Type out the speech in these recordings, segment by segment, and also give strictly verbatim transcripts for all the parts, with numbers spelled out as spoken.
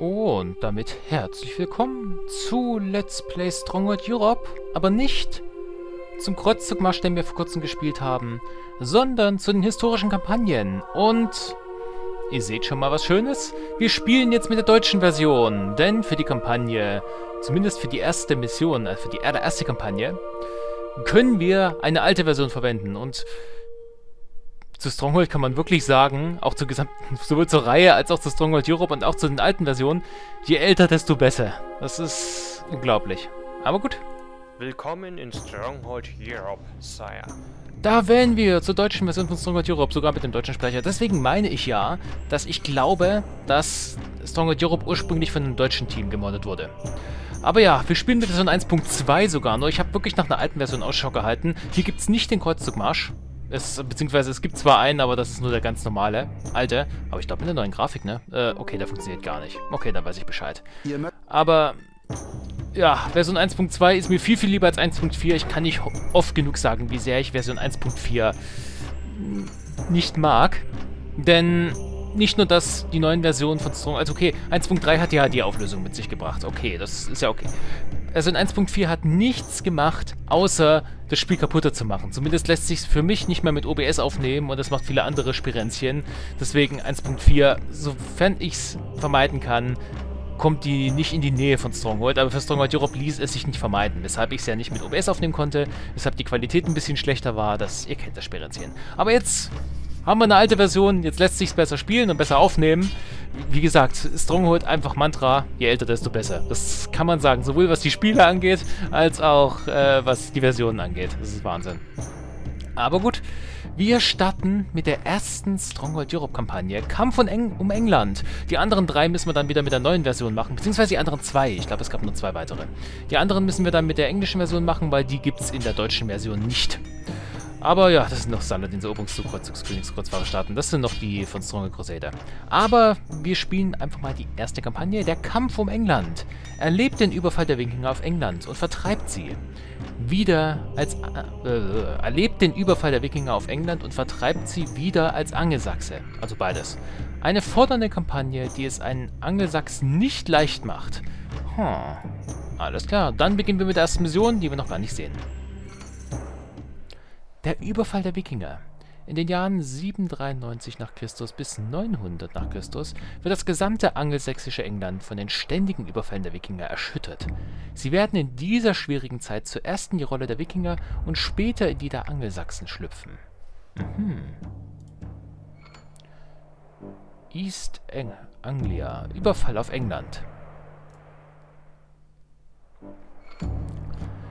Und damit herzlich willkommen zu Let's Play Stronghold Europe, aber nicht zum Kreuzzugmarsch, den wir vor kurzem gespielt haben, sondern zu den historischen Kampagnen. Und ihr seht schon mal was Schönes, wir spielen jetzt mit der deutschen Version, denn für die Kampagne, zumindest für die erste Mission, also für die erste Kampagne, können wir eine alte Version verwenden. Und zu Stronghold kann man wirklich sagen, auch zur gesamten, sowohl zur Reihe als auch zu Stronghold Europe und auch zu den alten Versionen, je älter, desto besser. Das ist unglaublich. Aber gut. Willkommen in Stronghold Europe, Sire. Da wären wir zur deutschen Version von Stronghold Europe, sogar mit dem deutschen Sprecher. Deswegen meine ich ja, dass ich glaube, dass Stronghold Europe ursprünglich von einem deutschen Team gemoddet wurde. Aber ja, wir spielen mit Version eins Punkt zwei sogar noch. Ich habe wirklich nach einer alten Version Ausschau gehalten. Hier gibt es nicht den Kreuzzugmarsch. Es, beziehungsweise es gibt zwar einen, aber das ist nur der ganz normale, alte. Aber ich glaube mit der neuen Grafik, ne? Äh, okay, der funktioniert gar nicht. Okay, dann weiß ich Bescheid. Aber, ja, Version eins Punkt zwei ist mir viel, viel lieber als eins Punkt vier. Ich kann nicht oft genug sagen, wie sehr ich Version eins Punkt vier nicht mag. Denn nicht nur, dass die neuen Versionen von Stronghold... Also okay, eins Punkt drei hat ja die Auflösung mit sich gebracht. Okay, das ist ja okay. Also in eins Punkt vier hat nichts gemacht, außer das Spiel kaputter zu machen. Zumindest lässt sich es für mich nicht mehr mit O B S aufnehmen und das macht viele andere Spirenzchen. Deswegen eins Punkt vier, sofern ich es vermeiden kann, kommt die nicht in die Nähe von Stronghold. Aber für Stronghold Europe ließ es sich nicht vermeiden, weshalb ich es ja nicht mit O B S aufnehmen konnte, weshalb die Qualität ein bisschen schlechter war. Das, ihr kennt das Spirenzchen. Aber jetzt haben wir eine alte Version, jetzt lässt sich's besser spielen und besser aufnehmen. Wie gesagt, Stronghold einfach Mantra, je älter, desto besser. Das kann man sagen, sowohl was die Spiele angeht, als auch äh, was die Versionen angeht. Das ist Wahnsinn. Aber gut, wir starten mit der ersten Stronghold Europe-Kampagne. Kampf um, Eng um England. Die anderen drei müssen wir dann wieder mit der neuen Version machen, beziehungsweise die anderen zwei. Ich glaube, es gab nur zwei weitere. Die anderen müssen wir dann mit der englischen Version machen, weil die gibt's in der deutschen Version nicht. Aber ja, das sind noch Standard, diese Eroberungszug, Kreuzzug, Königskreuzfahrer starten. Das sind noch die von Stronghold Crusader. Aber wir spielen einfach mal die erste Kampagne, der Kampf um England. Erlebt den Überfall der Wikinger auf England und vertreibt sie. Wieder als... Äh, erlebt den Überfall der Wikinger auf England und vertreibt sie wieder als Angelsachse. Also beides. Eine fordernde Kampagne, die es einen Angelsachsen nicht leicht macht. Hm. Alles klar, dann beginnen wir mit der ersten Mission, die wir noch gar nicht sehen. Der Überfall der Wikinger. In den Jahren siebenhundertdreiundneunzig nach Christus bis neunhundert nach Christus wird das gesamte angelsächsische England von den ständigen Überfällen der Wikinger erschüttert. Sie werden in dieser schwierigen Zeit zuerst in die Rolle der Wikinger und später in die der Angelsachsen schlüpfen. Mhm. East Anglia. Überfall auf England.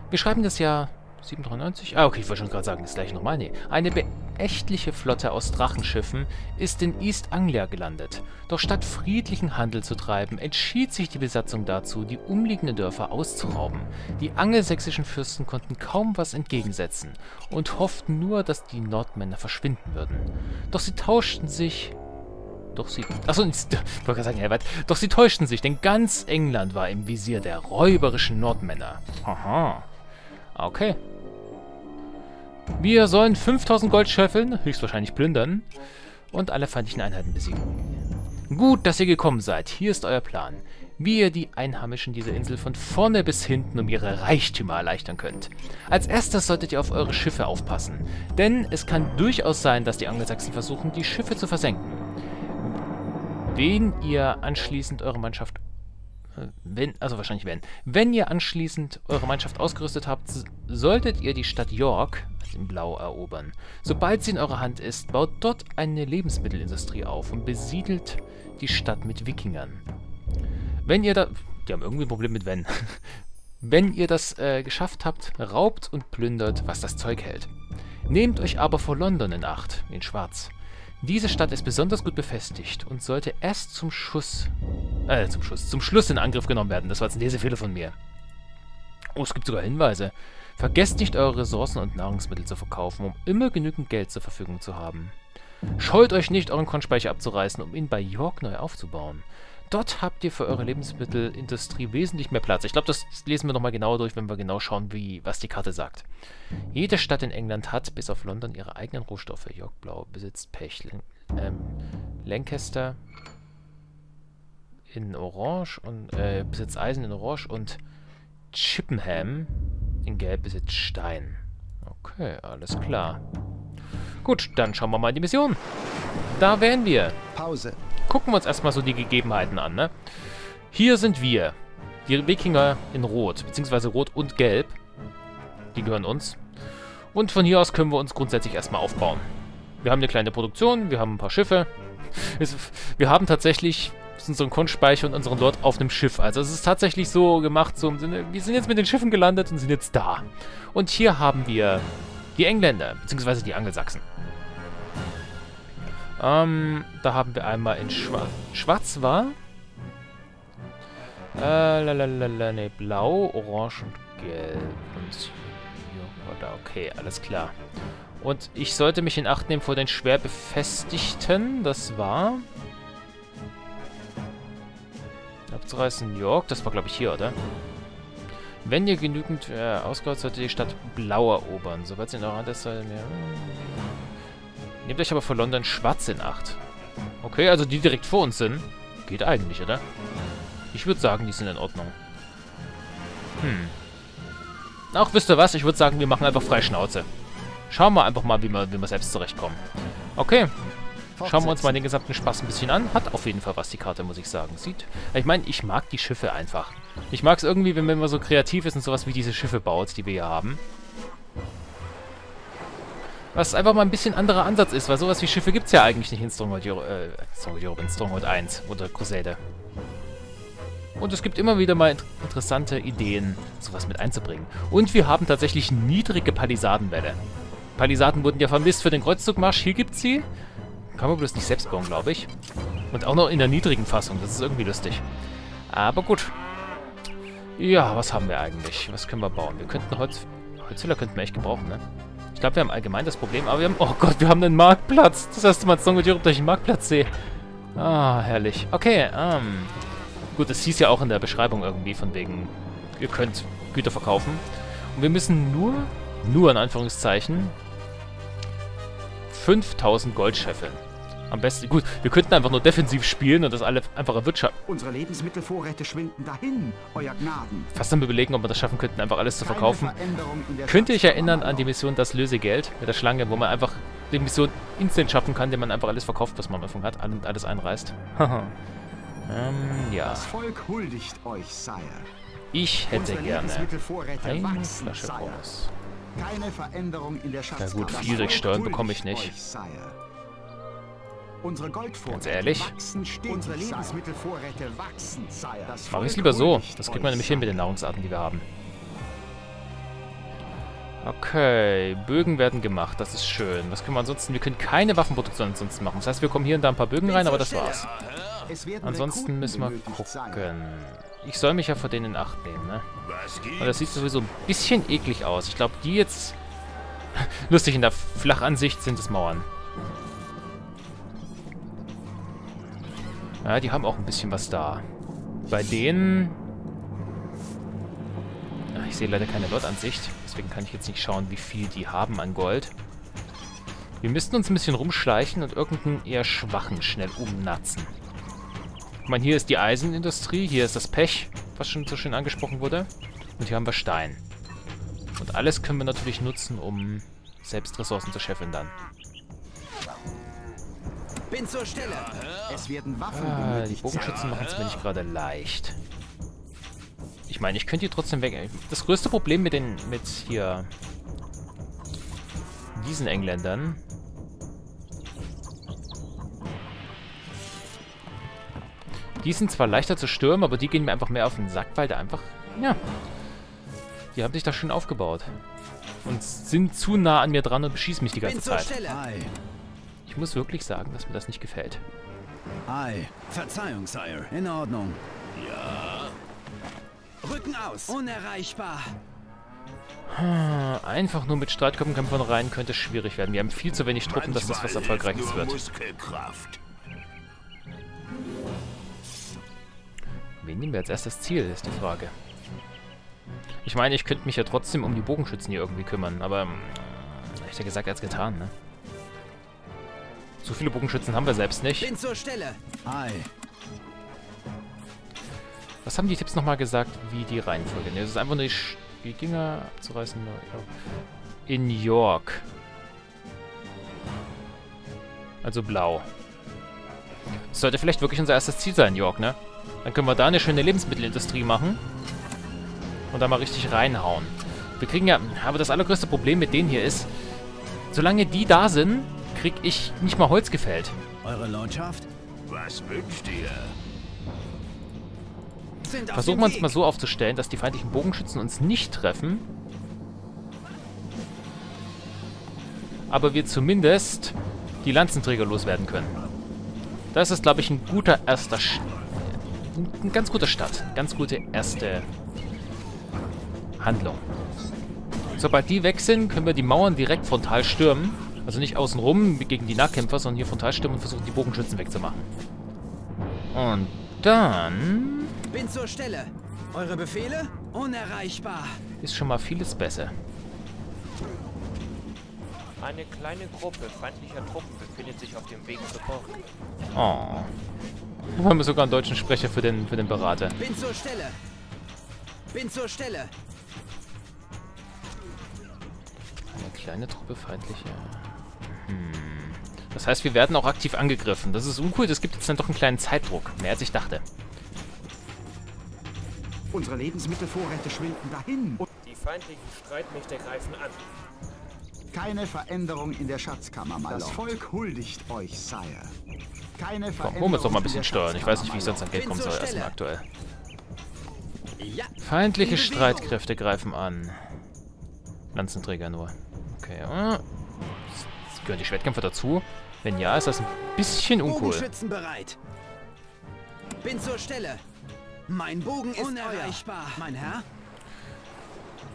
Wir schreiben das Jahr... siebenhundertdreiundneunzig? Ah, okay, ich wollte schon gerade sagen, das gleiche nochmal. Nee. Eine beachtliche Flotte aus Drachenschiffen ist in East Anglia gelandet. Doch statt friedlichen Handel zu treiben, entschied sich die Besatzung dazu, die umliegenden Dörfer auszurauben. Die angelsächsischen Fürsten konnten kaum was entgegensetzen und hofften nur, dass die Nordmänner verschwinden würden. Doch sie tauschten sich... Doch sie... Achso, ich wollte sagen, Herbert. Doch sie täuschten sich, denn ganz England war im Visier der räuberischen Nordmänner. Aha. Okay. Wir sollen fünftausend Gold scheffeln, höchstwahrscheinlich plündern, und alle feindlichen Einheiten besiegen. Gut, dass ihr gekommen seid. Hier ist euer Plan. Wie ihr die Einheimischen dieser Insel von vorne bis hinten um ihre Reichtümer erleichtern könnt. Als erstes solltet ihr auf eure Schiffe aufpassen, denn es kann durchaus sein, dass die Angelsachsen versuchen, die Schiffe zu versenken. Wen ihr anschließend eure Mannschaft... Wenn, also wahrscheinlich wenn. Wenn ihr anschließend eure Mannschaft ausgerüstet habt, solltet ihr die Stadt York, also in Blau, erobern. Sobald sie in eurer Hand ist, baut dort eine Lebensmittelindustrie auf und besiedelt die Stadt mit Wikingern. Wenn ihr da... Die haben irgendwie ein Problem mit wenn. Wenn ihr das äh, geschafft habt, raubt und plündert, was das Zeug hält. Nehmt euch aber vor London in Acht, in Schwarz. Diese Stadt ist besonders gut befestigt und sollte erst zum Schuss... Äh, zum Schuss. Zum Schluss in Angriff genommen werden. Das war jetzt ein Lesefehler von mir. Oh, es gibt sogar Hinweise. Vergesst nicht, eure Ressourcen und Nahrungsmittel zu verkaufen, um immer genügend Geld zur Verfügung zu haben. Scheut euch nicht, euren Kornspeicher abzureißen, um ihn bei York neu aufzubauen. Dort habt ihr für eure Lebensmittelindustrie wesentlich mehr Platz. Ich glaube, das lesen wir nochmal genauer durch, wenn wir genau schauen, wie, was die Karte sagt. Jede Stadt in England hat, bis auf London, ihre eigenen Rohstoffe. York Blau besitzt Pech. Ähm, Lancaster... in Orange und äh, besitzt Eisen in Orange und Chippenham in Gelb besitzt Stein. Okay, alles klar. Gut, dann schauen wir mal in die Mission. Da wären wir. Pause. Gucken wir uns erstmal so die Gegebenheiten an, ne? Hier sind wir. Die Wikinger in Rot, beziehungsweise Rot und Gelb. Die gehören uns. Und von hier aus können wir uns grundsätzlich erstmal aufbauen. Wir haben eine kleine Produktion, wir haben ein paar Schiffe. Wir haben tatsächlich unseren Kunstspeicher und unseren Lord auf einem Schiff. Also es ist tatsächlich so gemacht, so im Sinne, wir sind jetzt mit den Schiffen gelandet und sind jetzt da. Und hier haben wir die Engländer, beziehungsweise die Angelsachsen. Ähm, da haben wir einmal in Schwa Schwarz war... Äh, lalalala, ne, Blau, Orange und Gelb und... Okay, alles klar. Und ich sollte mich in Acht nehmen vor den schwer Befestigten. Das war... Abzureißen, York. Das war, glaube ich, hier, oder? Wenn ihr genügend äh, ausgehört, solltet ihr die Stadt blau erobern. Sobald sie in eurer Hand ist, solltet ihr... Nehmt euch aber vor London schwarz in Acht. Okay, also die direkt vor uns sind. Geht eigentlich, oder? Ich würde sagen, die sind in Ordnung. Hm. Ach, wisst ihr was? Ich würde sagen, wir machen einfach freie Schnauze. Schauen wir einfach mal, wie wir, wie wir selbst zurechtkommen. Okay. Schauen wir uns mal den gesamten Spaß ein bisschen an. Hat auf jeden Fall was, die Karte, muss ich sagen. Sieht. Ich meine, ich mag die Schiffe einfach. Ich mag es irgendwie, wenn man so kreativ ist und sowas wie diese Schiffe baut, die wir hier haben. Was einfach mal ein bisschen anderer Ansatz ist, weil sowas wie Schiffe gibt es ja eigentlich nicht in Stronghold Europe, äh, Stronghold Europe, in Stronghold eins oder Crusader. Und es gibt immer wieder mal inter interessante Ideen, sowas mit einzubringen. Und wir haben tatsächlich niedrige Palisadenwälle. Palisaden wurden ja vermisst für den Kreuzzugmarsch. Hier gibt's sie. Kann man bloß nicht selbst bauen, glaube ich. Und auch noch in der niedrigen Fassung. Das ist irgendwie lustig. Aber gut. Ja, was haben wir eigentlich? Was können wir bauen? Wir könnten Holz... Holzfäller könnten wir echt gebrauchen, ne? Ich glaube, wir haben allgemein das Problem, aber wir haben... Oh Gott, wir haben einen Marktplatz. Das erste Mal Stronghold Europe, dass ich einen Marktplatz sehe. Ah, herrlich. Okay, ähm... Um Gut, das hieß ja auch in der Beschreibung irgendwie von wegen, ihr könnt Güter verkaufen. Und wir müssen nur, nur in Anführungszeichen, fünftausend Gold scheffeln. Am besten, gut, wir könnten einfach nur defensiv spielen und das alle einfach erwirtschaften. Unsere Lebensmittelvorräte schwinden dahin, euer Gnaden. Fast dann überlegen, ob wir das schaffen könnten, einfach alles zu verkaufen. Könnte ich erinnern an die Mission Das Lösegeld mit der Schlange, wo man einfach die Mission instant schaffen kann, indem man einfach alles verkauft, was man am Anfang hat, alles einreißt. Haha. Ähm, ja. Das Volk huldigt euch, Sire. Ich hätte gerne eine Flasche raus. Keine Veränderung in der Schatzkammer. Na gut, viel durch Steuern bekomme ich nicht. Unsere Goldvorräte wachsen stetig, unsere Lebensmittelvorräte wachsen, Sire. Mach ich es lieber so. Das kriegt man nämlich hin mit den Nahrungsarten, die wir haben. Okay, Bögen werden gemacht, das ist schön. Was können wir ansonsten? Wir können keine Waffenproduktion ansonsten machen. Das heißt, wir kommen hier und da ein paar Bögen rein, aber das war's. Ansonsten müssen wir gucken. Ich soll mich ja vor denen in Acht nehmen, ne? Aber das sieht sowieso ein bisschen eklig aus. Ich glaube, die jetzt... Lustig, in der Flachansicht sind es Mauern. Ja, die haben auch ein bisschen was da. Bei denen... Ach, ich sehe leider keine Lordansicht. Deswegen kann ich jetzt nicht schauen, wie viel die haben an Gold. Wir müssten uns ein bisschen rumschleichen und irgendeinen eher Schwachen schnell umnatzen. Ich meine, hier ist die Eisenindustrie, hier ist das Pech, was schon so schön angesprochen wurde. Und hier haben wir Stein. Und alles können wir natürlich nutzen, um selbst Ressourcen zu scheffeln dann. Bin zur Stelle. Es werden Waffen ah, die Bogenschützen machen es mir nicht gerade leicht. Ich meine, ich könnte die trotzdem weg... Das größte Problem mit den... mit hier... diesen Engländern... Die sind zwar leichter zu stürmen, aber die gehen mir einfach mehr auf den Sack, weil der einfach... Ja. Die haben sich da schön aufgebaut. Und sind zu nah an mir dran und beschießen mich die ganze Zeit. Ich muss wirklich sagen, dass mir das nicht gefällt. Ei. Verzeihung, Sire. In Ordnung. Ja. Rücken aus. Unerreichbar. Einfach nur mit Streitgruppenkämpfern rein könnte schwierig werden. Wir haben viel zu wenig Truppen, dass das was Erfolgreiches wird. Wen nehmen wir als erstes Ziel, ist die Frage. Ich meine, ich könnte mich ja trotzdem um die Bogenschützen hier irgendwie kümmern, aber... Leichter gesagt als getan, ne? So viele Bogenschützen haben wir selbst nicht. Bin zur Stelle. Ei. Was haben die Tipps nochmal gesagt, wie die Reihenfolge? Ne, das ist einfach nur die Wikinger abzureißen. In York. Also blau. Das sollte vielleicht wirklich unser erstes Ziel sein, York, ne? Dann können wir da eine schöne Lebensmittelindustrie machen. Und da mal richtig reinhauen. Wir kriegen ja... Aber das allergrößte Problem mit denen hier ist, solange die da sind, krieg ich nicht mal Holz gefällt. Eure Landschaft? Was wünscht ihr? Versuchen wir uns mal so aufzustellen, dass die feindlichen Bogenschützen uns nicht treffen. Aber wir zumindest die Lanzenträger loswerden können. Das ist, glaube ich, ein guter erster... Sch ein ganz guter Start. Ganz gute erste Handlung. Sobald die weg sind, können wir die Mauern direkt frontal stürmen. Also nicht außenrum gegen die Nahkämpfer, sondern hier frontal stürmen und versuchen, die Bogenschützen wegzumachen. Und dann... Bin zur Stelle. Eure Befehle? Unerreichbar. Ist schon mal vieles besser. Eine kleine Gruppe feindlicher Truppen befindet sich auf dem Weg zur Burg. Oh. Wir haben sogar einen deutschen Sprecher für den, für den Berater. Bin zur Stelle. Bin zur Stelle. Eine kleine Truppe feindlicher... Hm. Das heißt, wir werden auch aktiv angegriffen. Das ist uncool, das gibt jetzt dann doch einen kleinen Zeitdruck. Mehr als ich dachte. Unsere Lebensmittelvorräte schwinden dahin. Die feindlichen Streitmächte greifen an. Keine Veränderung in der Schatzkammer, mein Lord. Das Volk huldigt euch, Sire. Keine Veränderung. Komm, holen wir uns doch mal ein bisschen Steuern. Ich weiß nicht, wie ich sonst an Geld kommen soll, erstmal aktuell. Ja. Feindliche Streitkräfte greifen an. Lanzenträger nur. Okay, ah. Gehören die Schwertkämpfer dazu? Wenn ja, ist das ein bisschen uncool. Bogenschützen bereit. Bin zur Stelle. Mein Bogen ist unerreichbar, mein Herr.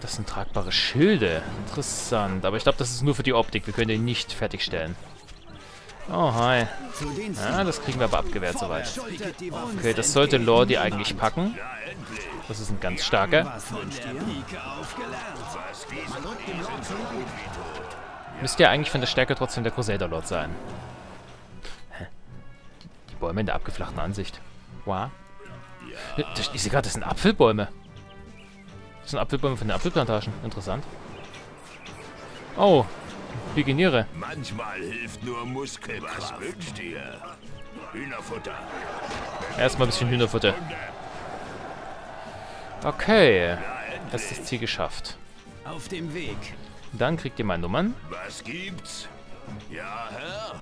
Das sind tragbare Schilde. Interessant. Aber ich glaube, das ist nur für die Optik. Wir können den nicht fertigstellen. Oh, hi. Ja, das kriegen wir aber abgewehrt soweit. Okay, das sollte Lordi eigentlich packen. Das ist ein ganz starker. Müsste ja eigentlich von der Stärke trotzdem der Crusader Lord sein. Die Bäume in der abgeflachten Ansicht. Wow. Ich sehe gerade, das sind Apfelbäume. Das sind Apfelbäume von den Apfelplantagen. Interessant. Oh, Wikinger. Manchmal hilft nur Muskelkraft. Was wünscht ihr? Hühnerfutter. Erstmal ein bisschen Hühnerfutter. Okay. Hast das Ziel geschafft. Auf dem Weg. Dann kriegt ihr meine Nummern. Was gibt's? Ja, Herr.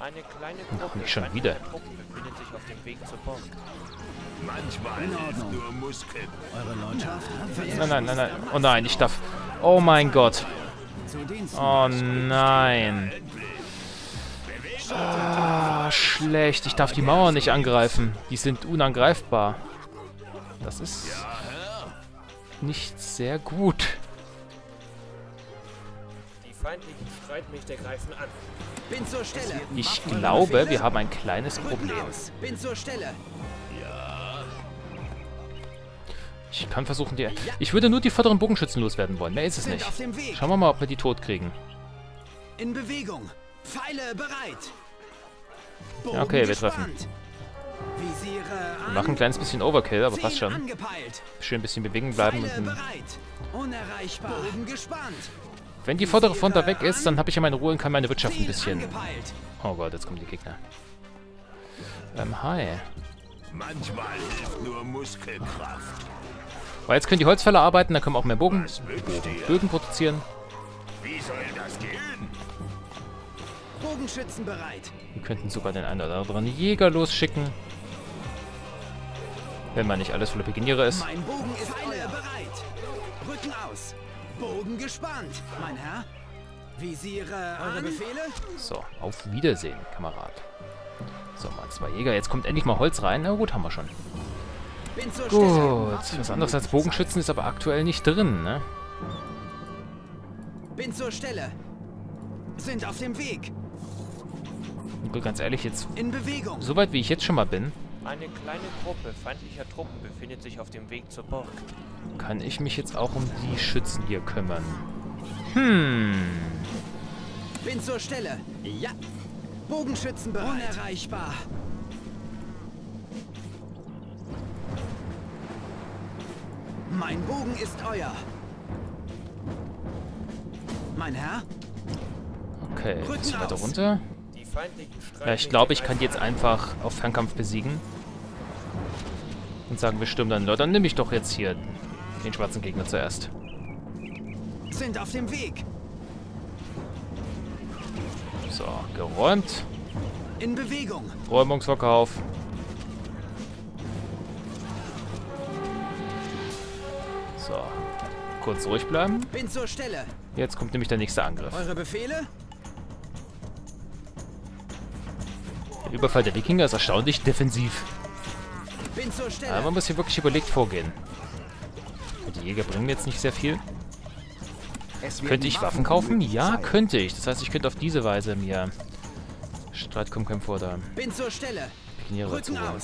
Eine kleine Gruppe. Nicht schon wieder. Befindet sich auf dem Weg zur Burg. Manchmal hilft nur Muskeln. Eure Landschaft. Nein, nein, nein, nein. Oh nein, ich darf. Oh mein Gott. Oh nein. Ah, schlecht. Ich darf die Mauern nicht angreifen. Die sind unangreifbar. Das ist nicht sehr gut. Die feindlichen Streitmächte greifen an. Bin zur Stelle. Ich glaube, wir haben ein kleines Problem. Bin zur Stelle. Ich kann versuchen, die... Ich würde nur die vorderen Bogenschützen loswerden wollen. Mehr ist es nicht. Schauen wir mal, ob wir die tot kriegen. In Bewegung. Pfeile bereit. Okay, wir treffen. Wir machen ein kleines bisschen Overkill, aber passt schon. Schön ein bisschen bewegen bleiben. Und wenn die vordere Front da weg ist, dann habe ich ja meine Ruhe und kann meine Wirtschaft ein bisschen... Oh Gott, jetzt kommen die Gegner. Ähm, hi. Manchmal hilft nur Muskelkraft. Weil jetzt können die Holzfäller arbeiten, dann können wir auch mehr Bogen, Bögen produzieren. Wie soll das gehen? Bogenschützen bereit. Wir könnten sogar den einen oder anderen Jäger losschicken. Wenn man nicht alles voller Beginiere ist. Mein Bogen ist bereit. Rücken aus. Bogen gespannt, mein Herr. Visiere eure Befehle. So, auf Wiedersehen, Kamerad. So, mal zwei Jäger. Jetzt kommt endlich mal Holz rein. Na gut, haben wir schon. Gut, was anderes als Bogenschützen ist aber aktuell nicht drin, ne? Bin zur Stelle. Sind auf dem Weg. Gut, ganz ehrlich, jetzt in Bewegung. Soweit wie ich jetzt schon mal bin. Eine kleine Gruppe feindlicher Truppen befindet sich auf dem Weg zur Burg. Kann ich mich jetzt auch um die Schützen hier kümmern? Hm. Bin zur Stelle. Ja. Bogenschützen bereit. Unerreichbar. Mein Bogen ist euer. Mein Herr? Okay, ein bisschen weiter runter. Ja, ich glaube, ich kann die jetzt einfach auf Fernkampf besiegen. Und sagen, wir stürmen dann Leute. Dann nehme ich doch jetzt hier den schwarzen Gegner zuerst. Sind auf dem Weg. So, geräumt. In Bewegung. Räumungsverkauf. So, kurz ruhig bleiben. Bin zur Stelle. Jetzt kommt nämlich der nächste Angriff. Eure Befehle? Der Überfall der Wikinger ist erstaunlich defensiv. Bin zur Stelle. Aber man muss hier wirklich überlegt vorgehen. Die Jäger bringen mir jetzt nicht sehr viel. Könnte ich Waffen kaufen? Ja, könnte ich. Das heißt, ich könnte auf diese Weise mir Streitkommkämpfer fordern. Bin zur Stelle. Pikiniere zu holen.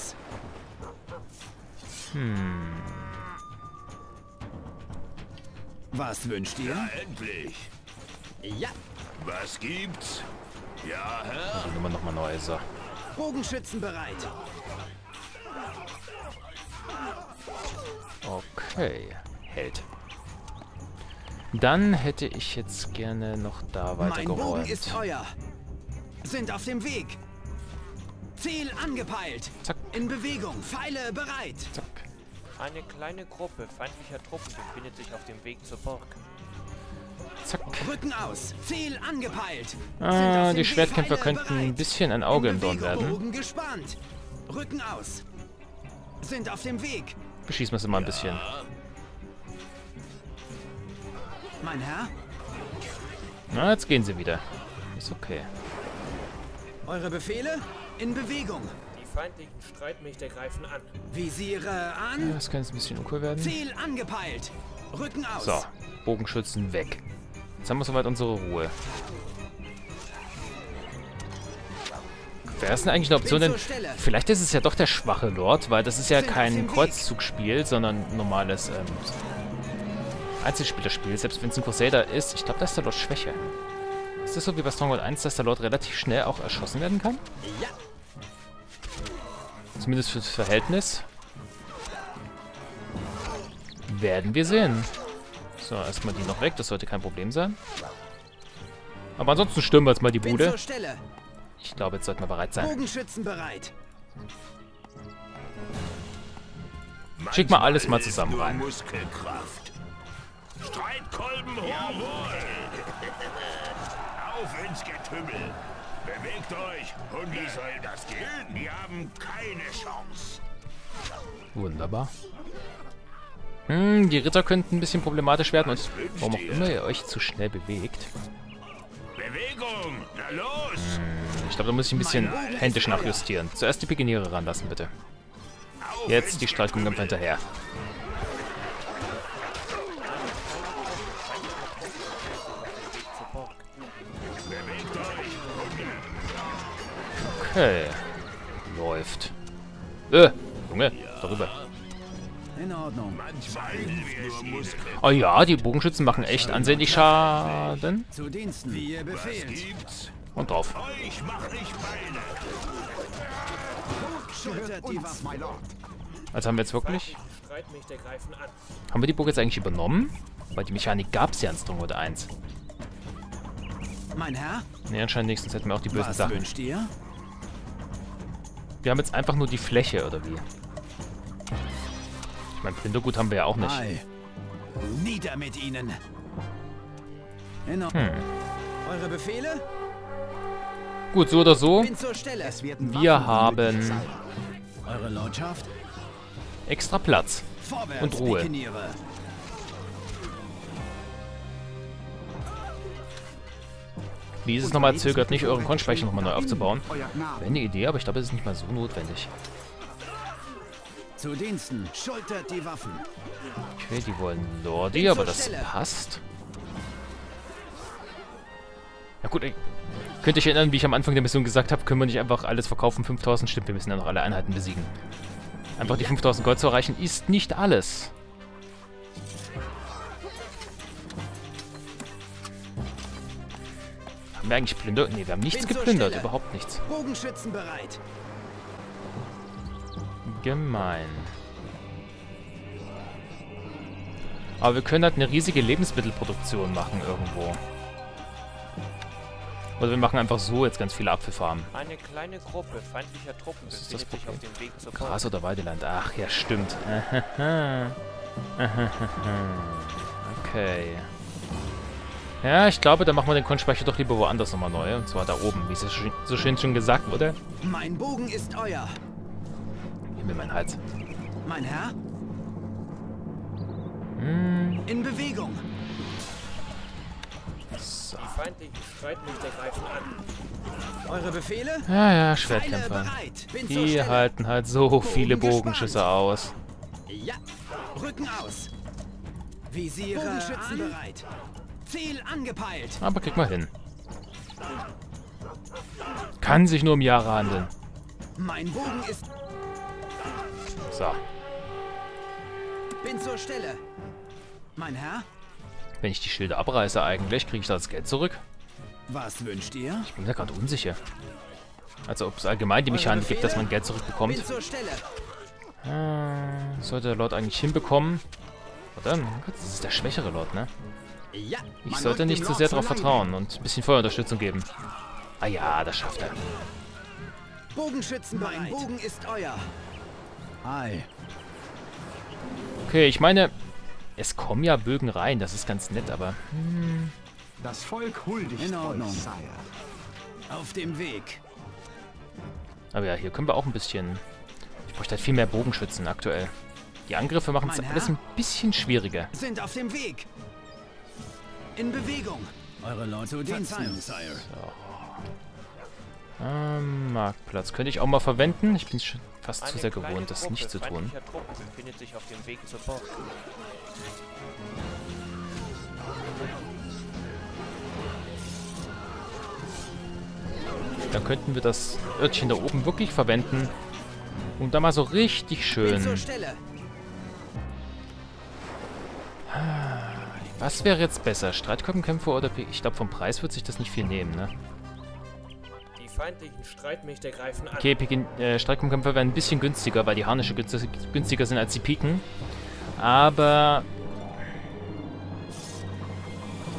Hm. Was wünscht ihr? Ja, endlich. Ja. Was gibt's? Ja, Herr. Dann nehmen wir nochmal neue. So. Bogenschützen bereit. Okay. Hält. Dann hätte ich jetzt gerne noch da weitergeräumt. Mein Bogen ist euer. Sind auf dem Weg. Ziel angepeilt. Zack. In Bewegung. Pfeile bereit. Zack. Eine kleine Gruppe feindlicher Truppen befindet sich auf dem Weg zur Burg. Zack. Rücken aus. Ziel angepeilt. Ah, die Schwertkämpfer könnten ein bisschen ein Auge im Dorn werden. Bogen gespannt. Rücken aus. Sind auf dem Weg. Beschießen wir es immer ein bisschen. Mein Herr? Na, jetzt gehen sie wieder. Ist okay. Eure Befehle? In Bewegung. Die feindlichen Streitmächte greifen an. Visiere an. Ja, das kann jetzt ein bisschen uncool werden. Ziel angepeilt. Rücken aus. So, Bogenschützen weg. Jetzt haben wir soweit unsere Ruhe. Wäre es denn eigentlich eine Option, denn vielleicht ist es ja doch der schwache Lord, weil das ist ja kein Kreuzzugspiel, sondern ein normales ähm, Einzelspielerspiel, selbst wenn es ein Crusader ist. Ich glaube, da ist der Lord schwächer. Ist das so wie bei Stronghold eins, dass der Lord relativ schnell auch erschossen werden kann? Ja. Zumindest fürs Verhältnis. Werden wir sehen. So, erstmal die noch weg, das sollte kein Problem sein. Aber ansonsten stürmen wir jetzt mal die Bude. Ich glaube, jetzt sollten wir bereit sein. Bogenschützen bereit. Schick mal alles mal zusammen rein. Muskelkraft. Streitkolben hoch. Jawohl. Auf ins Getümmel. Bewegt euch. Und wie soll das gehen? Wir haben keine Chance. Wunderbar. Hm, die Ritter könnten ein bisschen problematisch werden. Und warum auch immer ihr euch zu schnell bewegt. Bewegung. Na los. Ich glaube, da muss ich ein bisschen händisch nachjustieren. Zuerst die Pikeniere ranlassen, bitte. Jetzt die Streitkommkämpfer hinterher. Okay. Läuft. Äh, Junge, darüber. In Ordnung. Oh ja, die Bogenschützen machen echt ansehnlich Schaden. Zu Diensten, wie ihr befehlt. Und drauf. Also haben wir jetzt wirklich... Haben wir die Burg jetzt eigentlich übernommen? Weil die Mechanik gab es ja in Stronghold eins. Mein Herr? Ne, anscheinend nicht, sonst hätten wir auch die bösen Was Sachen. Wünscht ihr? Wir haben jetzt einfach nur die Fläche, oder wie? Ich meine, Plündergut haben wir ja auch nicht. Nieder mit ihnen. Hm. Eure Befehle? Gut, so oder so. Wir haben extra Platz und Ruhe. Wie ist es nochmal, zögert nicht, euren Kornspeicher nochmal neu aufzubauen. Wäre eine Idee, aber ich glaube, es ist nicht mal so notwendig. Zu Diensten, schultert die Waffen. Okay, die wollen Lordi, aber das passt. Na gut, ich... Könnt ihr euch erinnern, wie ich am Anfang der Mission gesagt habe, können wir nicht einfach alles verkaufen, fünftausend, stimmt, wir müssen ja noch alle Einheiten besiegen. Einfach die fünftausend Gold zu erreichen, ist nicht alles. Haben wir eigentlich plündert? Ne, wir haben nichts geplündert, überhaupt nichts. Bogenschützen bereit. Gemein. Aber wir können halt eine riesige Lebensmittelproduktion machen irgendwo. Oder wir machen einfach so jetzt ganz viele Apfelfarmen. Eine kleine Gruppe feindlicher Truppen das befindet sich auf dem Weg zur Pause. Gras- oder Weideland? Ach ja, stimmt. Okay. Ja, ich glaube, dann machen wir den Kunstspeicher doch lieber woanders nochmal neu. Und zwar da oben, wie es so schön schon gesagt wurde. Mein Bogen ist euer. Himmel, mein Hals. Mein Herr? Hm. In Bewegung. So. Die feindlichen Streitmächte greifen an. Eure Befehle? Ja, ja, Schwertkämpfer. Die halten halt so viele Bogenschüsse aus. Ja, Rücken aus. Visiere Bogenschützen bereit. Ziel angepeilt. Aber krieg mal hin. Kann sich nur um Jahre handeln. Mein Bogen ist... So. Bin zur Stelle. Mein Herr? Wenn ich die Schilder abreiße eigentlich, kriege ich da das Geld zurück? Was wünscht ihr? Ich bin mir gerade unsicher. Also ob es allgemein die Mechanik gibt, dass man Geld zurückbekommt. Äh, sollte der Lord eigentlich hinbekommen. Oder? Das ist der schwächere Lord, ne? Ich sollte nicht zu sehr darauf vertrauen und ein bisschen Feuerunterstützung geben. Ah ja, das schafft er. Bogenschützen, mein Bogen ist euer. Hi. Okay, ich meine... Es kommen ja Bögen rein, das ist ganz nett, aber... Hm. Das Volk huldigt in Ordnung. Euch, Sire. Auf dem Weg. Aber ja, hier können wir auch ein bisschen... Ich bräuchte halt viel mehr Bogenschützen aktuell. Die Angriffe machen es alles ein bisschen schwieriger. Sind auf dem Weg. In Bewegung. Eure Leute Verzeihung, Sire. So. Ähm, Marktplatz könnte ich auch mal verwenden. Ich bin schon fast zu sehr gewohnt, das nicht zu tun. Befindet sich auf dem Weg zur Burg. Dann könnten wir das Örtchen da oben wirklich verwenden. Und da mal so richtig schön. Was wäre jetzt besser? Streitkolbenkämpfe oder... P ich glaube, vom Preis wird sich das nicht viel nehmen, ne? Die feindlichen Streitmächte greifen an. Okay, äh, Streitkolbenkämpfe werden ein bisschen günstiger, weil die Harnische günstiger sind als die Piken. Aber...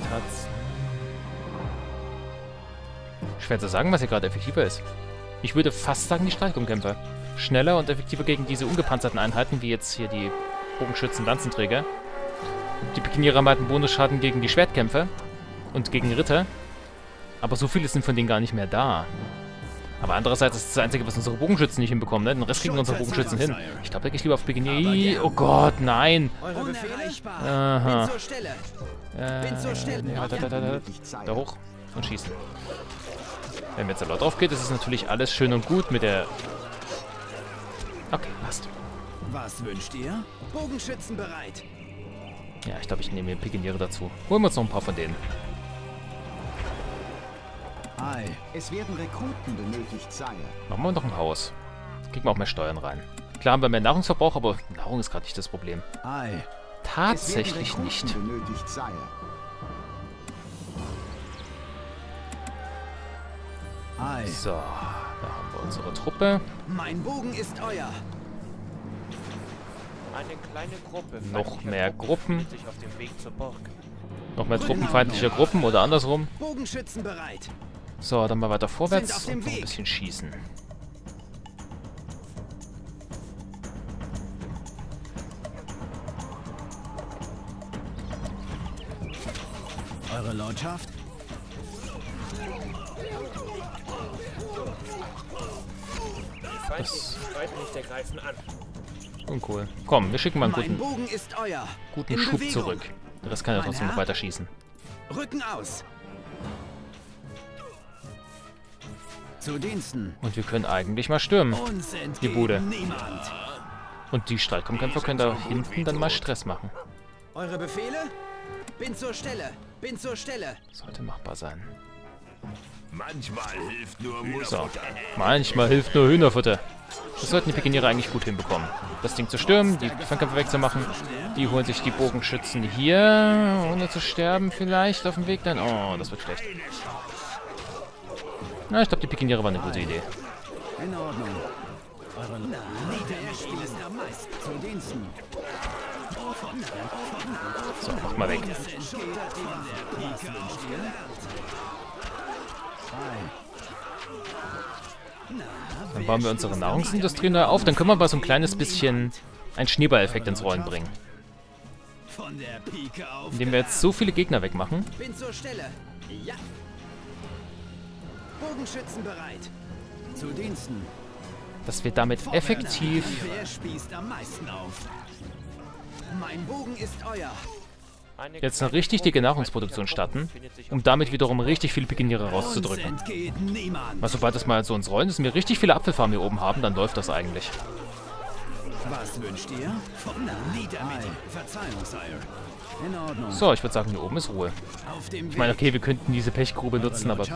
Tats Schwer zu sagen, was hier gerade effektiver ist. Ich würde fast sagen, die Streitkolbenkämpfe. Schneller und effektiver gegen diese ungepanzerten Einheiten, wie jetzt hier die Bogenschützen, Lanzenträger. Die Pikinierer haben halt einen Bonusschaden gegen die Schwertkämpfer und gegen Ritter. Aber so viele sind von denen gar nicht mehr da. Aber andererseits ist das, das Einzige, was unsere Bogenschützen nicht hinbekommen, ne? Den Rest kriegen unsere Bogenschützen hin. Ich glaube, da gehe ich lieber auf Bikini. Oh Gott, nein! Aha. Äh, ja, da, da, da, da, da hoch und schießen. Wenn mir jetzt der Lord drauf geht, ist es natürlich alles schön und gut mit der... Okay, passt. Was wünscht ihr? Bogenschützen bereit. Ja, ich glaube, ich nehme mir Pikeniere dazu. Holen wir uns noch ein paar von denen. Hi. Es werden Rekruten benötigt, Sire. Machen wir noch ein Haus. Kriegen wir auch mehr Steuern rein. Klar haben wir mehr Nahrungsverbrauch, aber Nahrung ist gerade nicht das Problem. Hi. Tatsächlich nicht. Benötigt, Sire. Hi. So, da haben wir unsere Truppe. Mein Bogen ist euer. Eine kleine Gruppe noch mehr Gruppen. Sich auf dem Weg zur Burg. Noch mehr truppenfeindlicher Gruppen oder andersrum. Bogenschützen bereit. So, dann mal weiter vorwärts und noch ein bisschen schießen. Eure Lordschaft. Die Feindlichkeit greifen an. Uncool. Komm, wir schicken mal einen guten, guten Schub zurück. Der Rest kann ja trotzdem noch weiter schießen. Rücken aus. Zu Diensten. Und wir können eigentlich mal stürmen. Die Bude. Niemand. Und die Streitkolbenkämpfer können da hinten dann mal Stress machen. Eure Befehle? Bin zur Stelle. Bin zur Stelle. Sollte machbar sein. Manchmal hilft nur Hühnerfutter. So. Manchmal hilft nur Hühnerfutter. Das sollten die Pikeniere eigentlich gut hinbekommen. Das Ding zu stürmen, die Fernkämpfe wegzumachen. Die holen sich die Bogenschützen hier, ohne zu sterben vielleicht auf dem Weg dann. Oh, das wird schlecht. Na, ich glaube, die Pikeniere war eine gute Idee. In Ordnung. So, mach mal weg. Dann bauen wir unsere Nahrungsindustrie neu auf. Dann können wir aber so ein kleines bisschen einen Schneeballeffekt ins Rollen bringen. Indem wir jetzt so viele Gegner wegmachen. Dass wir damit effektiv... jetzt eine richtig dicke Nahrungsproduktion starten, um damit wiederum richtig viele Wikinger rauszudrücken. Weil sobald das mal zu uns rollen, dass wir richtig viele Apfelfarmen hier oben haben, dann läuft das eigentlich. So, ich würde sagen, hier oben ist Ruhe. Ich meine, okay, wir könnten diese Pechgrube nutzen, aber... ist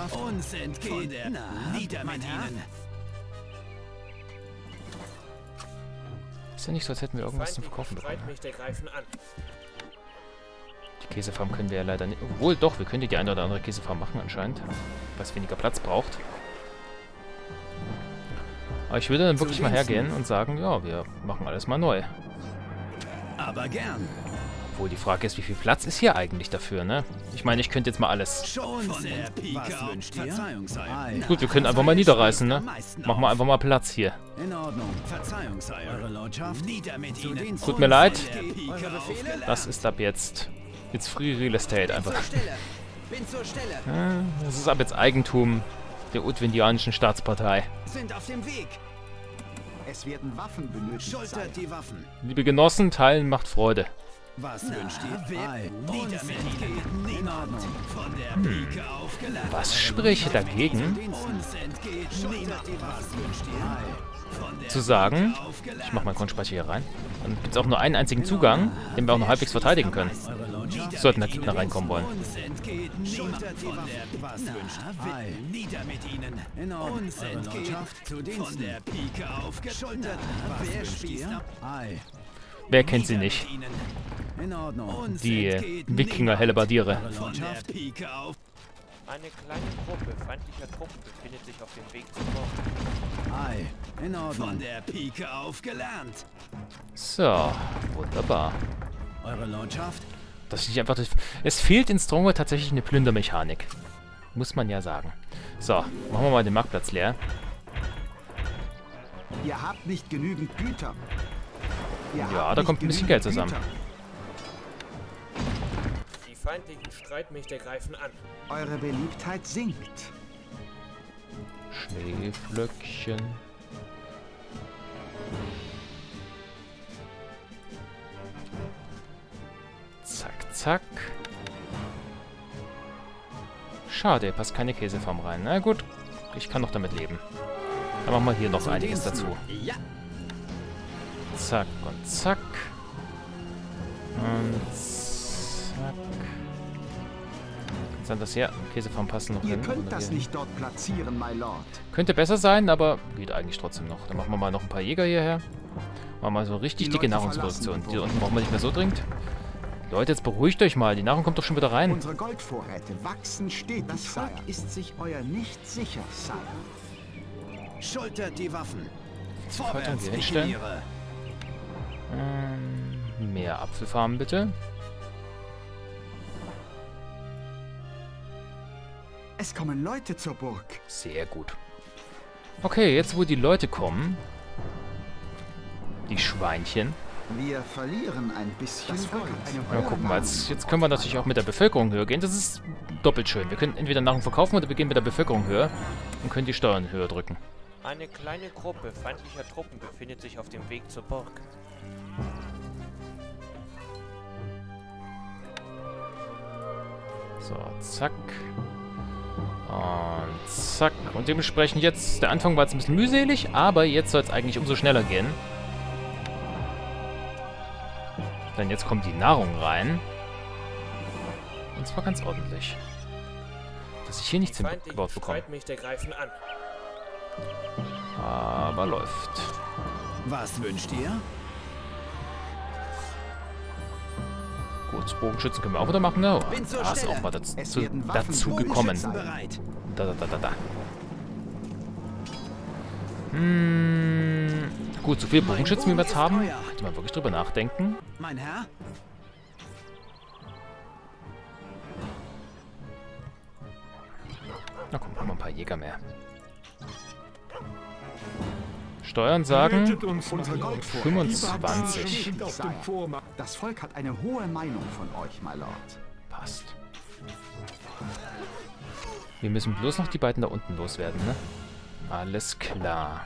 ja nicht so, als hätten wir irgendwas zum Verkaufen bekommen. Die Käsefarm können wir ja leider nicht... obwohl, doch, wir können die eine oder andere Käsefarm machen anscheinend. Weil es weniger Platz braucht. Aber ich würde dann wirklich mal hergehen und sagen, ja, wir machen alles mal neu. Aber gern. Obwohl, die Frage ist, wie viel Platz ist hier eigentlich dafür, ne? Ich meine, ich könnte jetzt mal alles... gut, wir können einfach mal niederreißen, ne? Machen wir einfach mal Platz hier. In Ordnung. Tut mir leid. Das ist ab jetzt... jetzt Free Real Estate einfach. Das ist ab jetzt Eigentum der Utvindianischen Staatspartei. Sind auf dem Weg. Es werden Waffen benötigt. Schultert die Waffen. Liebe Genossen, teilen macht Freude. Was wünscht ihr? Was spricht dagegen? Zu sagen, ich mache meinen Grundspeicher hier rein. Dann gibt es auch nur einen einzigen Zugang, den wir auch noch halbwegs verteidigen können. Sollten da Gegner reinkommen wollen. Wer kennt sie nicht? Die Wikinger-Hellebardiere. Eine kleine Gruppe feindlicher Truppen befindet sich auf dem Weg zum Norden. Von der Pike auf gelernt. So, wunderbar. Eure Landschaft? Das ist nicht einfach. Es fehlt in Stronghold tatsächlich eine Plündermechanik. Muss man ja sagen. So, machen wir mal den Marktplatz leer. Ihr habt nicht genügend Güter. Ihr ja, da kommt ein bisschen Geld zusammen. Güter. Die feindlichen Streitmächte greifen an. Eure Beliebtheit sinkt. Schneeflöckchen. Zack, zack. Schade, passt keine Käsefarm rein. Na gut, ich kann noch damit leben. Dann machen wir hier noch einiges dazu. Zack und zack. Und zack. Das hier. Käsefarm passen noch ihr hin. Könnt das nicht dort platzieren, my Lord. Könnte besser sein, aber geht eigentlich trotzdem noch. Dann machen wir mal noch ein paar Jäger hierher. Machen wir mal so richtig dicke Nahrungsproduktion. Die unten brauchen wir nicht mehr so dringend. Leute, jetzt beruhigt euch mal. Die Nahrung kommt doch schon wieder rein. Unsere Goldvorräte wachsen stetig. Das Volk ist sich euer nicht sicher, Sire. Schultert die Waffen. Vorwärts, wir hinstellen. Ähm, mehr Apfelfarmen bitte. Es kommen Leute zur Burg. Sehr gut. Okay, jetzt wo die Leute kommen. Die Schweinchen. Wir verlieren ein bisschen. Mal gucken, jetzt, jetzt können wir natürlich auch mit der Bevölkerung höher gehen. Das ist doppelt schön. Wir können entweder Nahrung verkaufen oder wir gehen mit der Bevölkerung höher und können die Steuern höher drücken. Eine kleine Gruppe feindlicher Truppen befindet sich auf dem Weg zur Burg. So, zack. Und zack. Und dementsprechend jetzt, der Anfang war jetzt ein bisschen mühselig, aber jetzt soll es eigentlich umso schneller gehen. Denn jetzt kommt die Nahrung rein. Und zwar ganz ordentlich. Dass ich hier nichts hingebaut bekomme. Aber läuft. Was wünscht ihr? Gut, Bogenschützen können wir auch wieder machen, ne? Da ist auch mal dazu, dazu gekommen. Da, da, da, da, da. Hm, Gut, so viele Bogenschützen, wie wir jetzt haben, könnte man wirklich drüber nachdenken. Mein Herr? Na komm, haben wir ein paar Jäger mehr. Steuern sagen fünfundzwanzig. Das Volk hat eine hohe Meinung von euch, my Lord. Passt. Wir müssen bloß noch die beiden da unten loswerden, ne? Alles klar.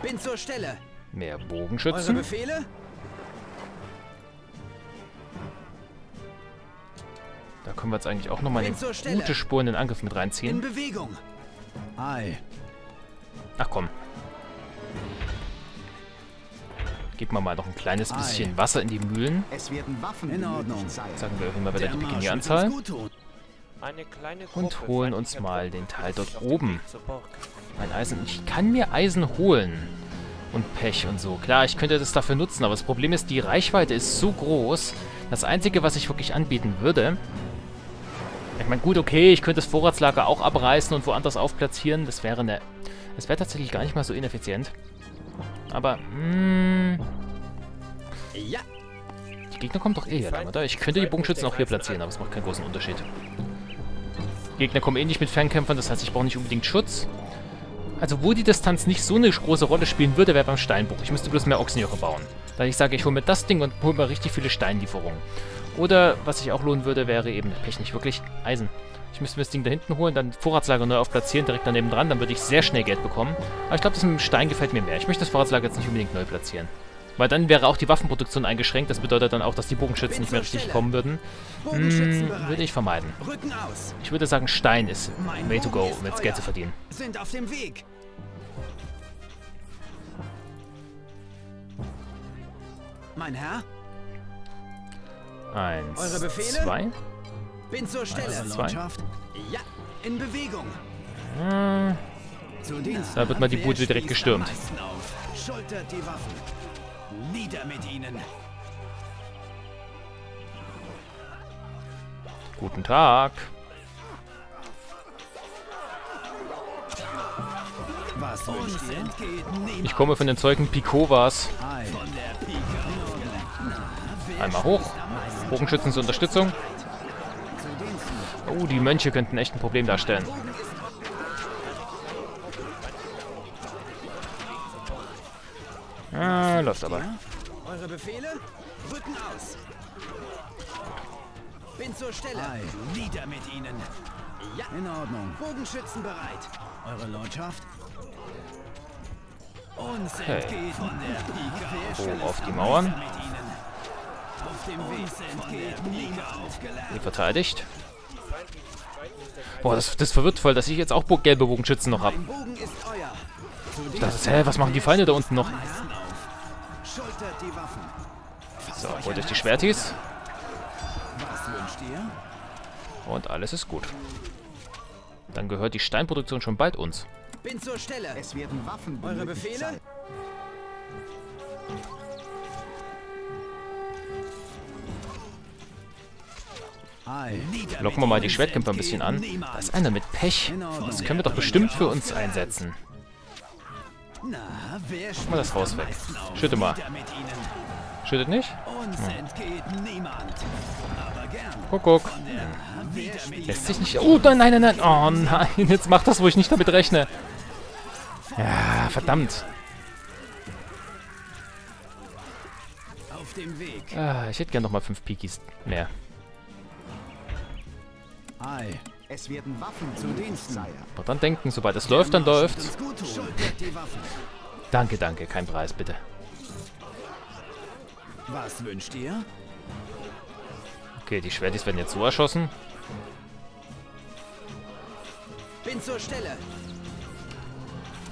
Bin zur Stelle. Mehr Bogenschützen. Eure Befehle? Da können wir jetzt eigentlich auch nochmal eine gute Spur in den Angriff mit reinziehen. In Bewegung. Ei. Ach komm. Geben wir mal noch ein kleines bisschen Wasser in die Mühlen. Es werden Waffen in Ordnung sein. Sagen wir immer wieder die Bikini-Anzahl. Und holen uns mal den Teil dort oben. Ein Eisen. Ich kann mir Eisen holen. Und Pech und so. Klar, ich könnte das dafür nutzen, aber das Problem ist, die Reichweite ist so groß. Das Einzige, was ich wirklich anbieten würde... Ich meine, gut, okay, ich könnte das Vorratslager auch abreißen und woanders aufplatzieren. Das wäre eine... Das wäre tatsächlich gar nicht mal so ineffizient. Aber, mh, ja. Die Gegner kommen doch eh hier lang, oder? Ich könnte die Bogenschützen auch hier platzieren, aber es macht keinen großen Unterschied. Die Gegner kommen eh nicht mit Fernkämpfern, das heißt, ich brauche nicht unbedingt Schutz. Also, wo die Distanz nicht so eine große Rolle spielen würde, wäre beim Steinbruch. Ich müsste bloß mehr Ochsenjoche bauen. Da ich sage, ich hole mir das Ding und hole mir richtig viele Steinlieferungen. Oder, was sich auch lohnen würde, wäre eben, Pech nicht wirklich, Eisen. Ich müsste mir das Ding da hinten holen, dann Vorratslager neu aufplatzieren, direkt daneben dran, dann würde ich sehr schnell Geld bekommen. Aber ich glaube, das mit dem Stein gefällt mir mehr. Ich möchte das Vorratslager jetzt nicht unbedingt neu platzieren. Weil dann wäre auch die Waffenproduktion eingeschränkt, das bedeutet dann auch, dass die Bogenschützen nicht mehr richtig kommen würden. Hm, würde ich vermeiden. Ich würde sagen, Stein ist way to go, um jetzt Geld zu verdienen. Sind auf dem Weg. Mein Herr? Eins, eure Befehle? Zwei... Bin zur Stelle. Ja, in Bewegung. Hm. Da wird mal die Bude direkt gestürmt. Schultert die Waffen. Nieder mit ihnen. Guten Tag. Was uns entgeht, ich komme von den Zeugen Pikovas. Einmal hoch. Bogenschützen zur Unterstützung. Oh, die Mönche könnten echt ein Problem darstellen. Ah, läuft aber. Eure Befehle? Rücken aus. Bin zur Stelle. Nieder mit ihnen. Ja, in Ordnung. Bogenschützen bereit. Eure Lordschaft. Uns entgeht von der Pike. Hoch auf die Mauern. Auf dem Weg entgeht nieder. Verteidigt. Boah, das, das verwirrt voll, dass ich jetzt auch gelbe Bogenschützen noch habe. Ich dachte, hä, was machen die Feinde da unten noch? So, holt euch die Schwertis. Und alles ist gut. Dann gehört die Steinproduktion schon bald uns. Bin zur Stelle. Es werden Waffen. Eure Befehle? Locken wir mal die Schwertkämpfer ein bisschen an. Da ist einer mit Pech. Das können wir doch bestimmt für uns einsetzen. Mach mal das Haus weg. Schütte mal. Schüttet nicht? Hm. Guck, guck. Hm. Lässt sich nicht... Oh, nein, nein, nein. Oh nein, jetzt macht das, wo ich nicht damit rechne. Ja, verdammt. Ah, ich hätte gern nochmal fünf Pikis mehr. Es werden Waffen zu Diensten. Aber dann denken, sobald es läuft, dann läuft's. Danke, danke, kein Preis, bitte. Was wünscht ihr? Okay, die Schwertis werden jetzt so erschossen. Bin zur Stelle.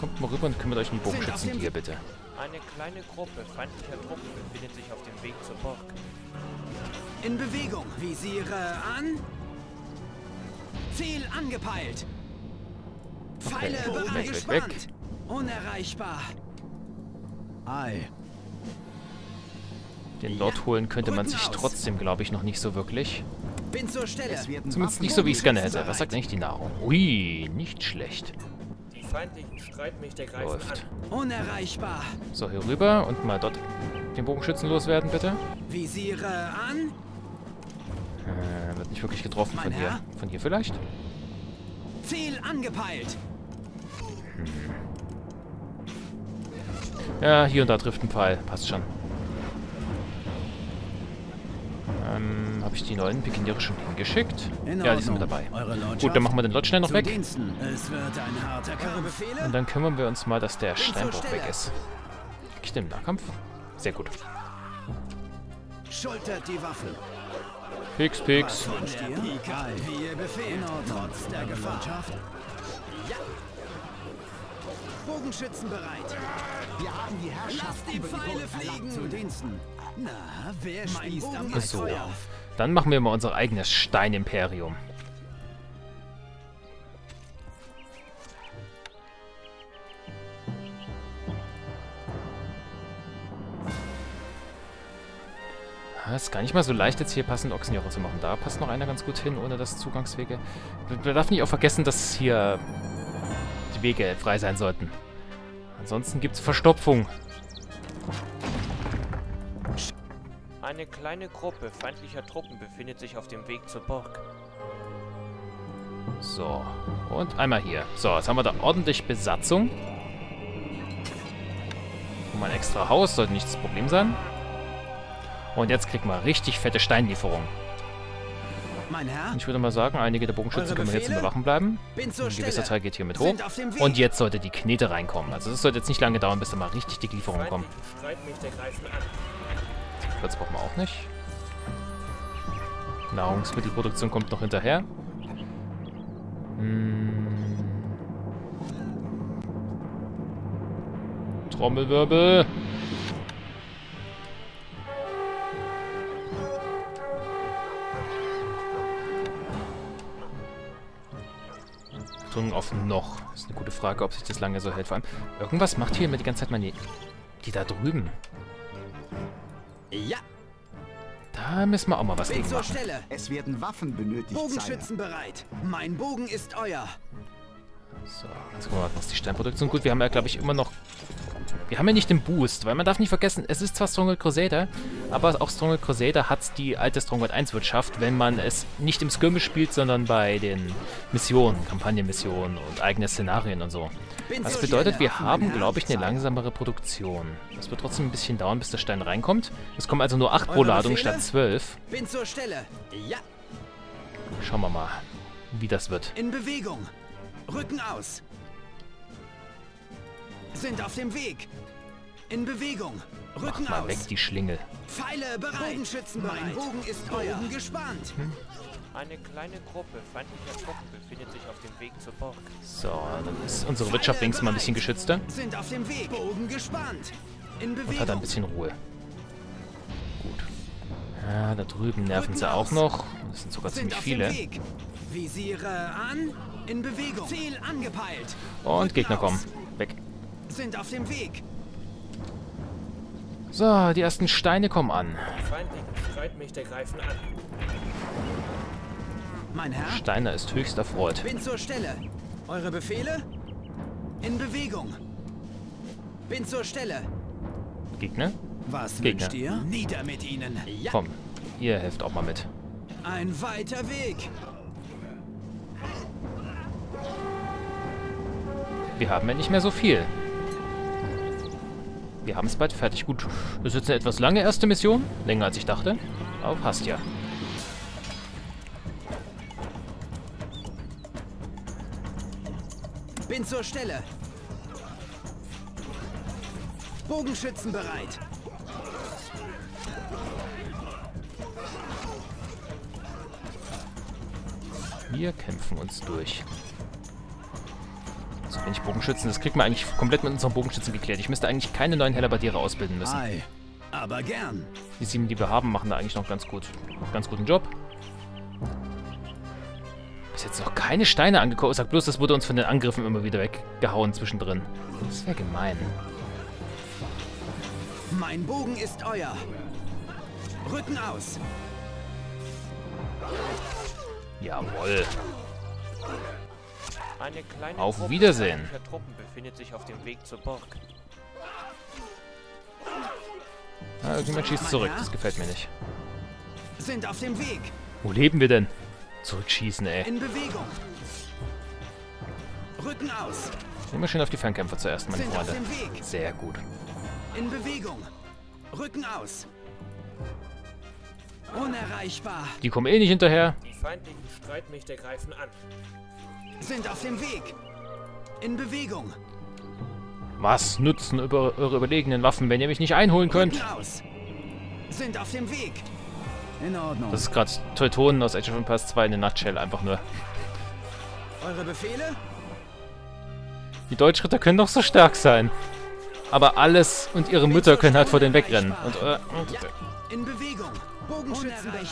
Kommt mal rüber und kümmert euch um die Bogenschützen hier, bitte. Eine kleine Gruppe feindlicher Truppen befindet sich auf dem Weg zur Burg. In Bewegung. Visiere an. Ziel angepeilt. Pfeile bereit gespannt. Unerreichbar. Ei. Den Lord holen könnte man sich trotzdem, glaube ich, noch nicht so wirklich. Bin zur Stelle. Zumindest nicht so, wie ich es gerne hätte. Was sagt eigentlich die Nahrung? Ui, nicht schlecht. Die feindlichen Streitmächte greifen läuft an. Unerreichbar. So, hier rüber und mal dort den Bogenschützen loswerden, bitte. Visiere an. Äh, wird nicht wirklich getroffen von hier. Von hier vielleicht? Ziel angepeilt. Hm. Ja, hier und da trifft ein Pfeil. Passt schon. Ähm, habe ich die neuen Wikinger schon hingeschickt? Ja, die sind mit dabei. Gut, dann machen wir den Lot schnell noch weg. Es wird ein harter Kampf. Und dann kümmern wir uns mal, dass der Steinbruch weg ist. Krieg ich den im Nahkampf? Sehr gut. Schultert die Waffen. Pix, Pix. Bogenschützen bereit. Wir haben die Herrschaft über die Pfeile fliegen. Zu Diensten. Na, wer spießt am Bogen? So, dann machen wir mal unser eigenes Steinimperium. Es ist gar nicht mal so leicht, jetzt hier passend Ochsenjoche zu machen. Da passt noch einer ganz gut hin, ohne dass Zugangswege... Man darf nicht auch vergessen, dass hier die Wege frei sein sollten. Ansonsten gibt es Verstopfung. Eine kleine Gruppe feindlicher Truppen befindet sich auf dem Weg zur Burg. So, und einmal hier. So, jetzt haben wir da ordentlich Besatzung. Und mal ein extra Haus, sollte nicht das Problem sein. Und jetzt kriegt man richtig fette Steinlieferungen. Mein Herr? Ich würde mal sagen, einige der Bogenschützen können jetzt in der Wachen bleiben. Ein gewisser Teil geht hier mit hoch. Und jetzt sollte die Knete reinkommen. Also es sollte jetzt nicht lange dauern, bis da mal richtig die Lieferungen kommen. Platz brauchen wir auch nicht. Nahrungsmittelproduktion kommt noch hinterher. Hm. Trommelwirbel. Auf noch. Ist eine gute Frage, ob sich das lange so hält. Vor allem, irgendwas macht hier immer die ganze Zeit meine... Die da drüben. Ja. Da müssen wir auch mal was gegen machen. Es werden Waffen benötigt. Bogenschützen bereit. Mein Bogen ist euer. So, jetzt gucken wir mal, was die Steinproduktion... Gut, wir haben ja, glaube ich, immer noch... Wir haben ja nicht den Boost, weil man darf nicht vergessen, es ist zwar Stronghold Crusader, aber auch Stronghold Crusader hat die alte Stronghold eins Wirtschaft, wenn man es nicht im Skirmish spielt, sondern bei den Missionen, Kampagnenmissionen und eigene Szenarien und so. Das bedeutet, wir haben, glaube ich, eine langsamere Produktion. Es wird trotzdem ein bisschen dauern, bis der Stein reinkommt. Es kommen also nur acht pro Ladung statt zwölf. Schauen wir mal, wie das wird. In Bewegung. Rücken aus. Sind auf dem Weg. In Bewegung. Rücken mal aus. Weg die Schlingel. Pfeile bereit. Bogenschützen bereit. Mein Bogen ist euer. Bogen gespannt. Hm? Eine kleine Gruppe feindlicher Truppen befindet sich auf dem Weg zur Burg. So, dann ist unsere Wirtschaft wenigstens mal ein bisschen geschützter. Sind auf dem Weg. Bogen gespannt. In Bewegung. Und hat ein bisschen Ruhe. Gut. Ja, da drüben nerven Rücken sie aus. Auch noch. Das sind sogar sind ziemlich auf viele. Dem Weg. Visiere an. In Bewegung. Ziel angepeilt. Und Rücken Gegner aus. Kommen. Weg. Sind auf dem Weg. So, die ersten Steine kommen an. Feindliche greifen an. Mein Herr? Steiner ist höchst erfreut. Bin zur Stelle. Eure Befehle? In Bewegung. Bin zur Stelle. Gegner? Was Gegner. Wünscht ihr? Nieder mit ihnen. Ja. Komm, ihr helft auch mal mit. Ein weiter Weg. Wir haben ja nicht mehr so viel. Wir haben es bald fertig. Gut, das ist jetzt eine etwas lange erste Mission. Länger als ich dachte. Aber passt ja. Bin zur Stelle. Bogenschützen bereit. Wir kämpfen uns durch. So wenig Bogenschützen, das kriegt man eigentlich komplett mit unseren Bogenschützen geklärt. Ich müsste eigentlich keine neuen Hellerbardiere ausbilden müssen. Ei, aber gern. Die sieben, die wir haben, machen da eigentlich noch ganz gut, noch ganz guten Job. Bis jetzt noch keine Steine angekommen. Sag bloß, das wurde uns von den Angriffen immer wieder weggehauen zwischendrin. Das wäre gemein. Mein Bogen ist euer. Rücken aus. Jawohl. Eine kleine auf Truppe Wiedersehen. Truppen befindet sich auf dem Weg zur Burg. Ah, irgendjemand schießt zurück. Das gefällt mir nicht. Sind auf dem Weg. Wo leben wir denn? Zurückschießen, ey. In Bewegung. Rücken aus. Immer schön auf die Fernkämpfer zuerst, meine Sind Freunde. Auf dem Weg. Sehr gut. In Bewegung. Rücken aus. Unerreichbar. Die kommen eh nicht hinterher. Die feindlichen Streitmächte greifen an. Sind auf dem Weg. In Bewegung. Was nützen über eure überlegenen Waffen, wenn ihr mich nicht einholen könnt? Aus. Sind auf dem Weg. In Ordnung. Das ist gerade Teutonen aus Age of Empires zwei in der Nutshell, einfach nur. Eure Befehle? Die Deutschritter können doch so stark sein. Aber alles und ihre Mütter können halt vor denen wegrennen. Und, äh, und ja. In Bewegung. Bogenschützen bereit.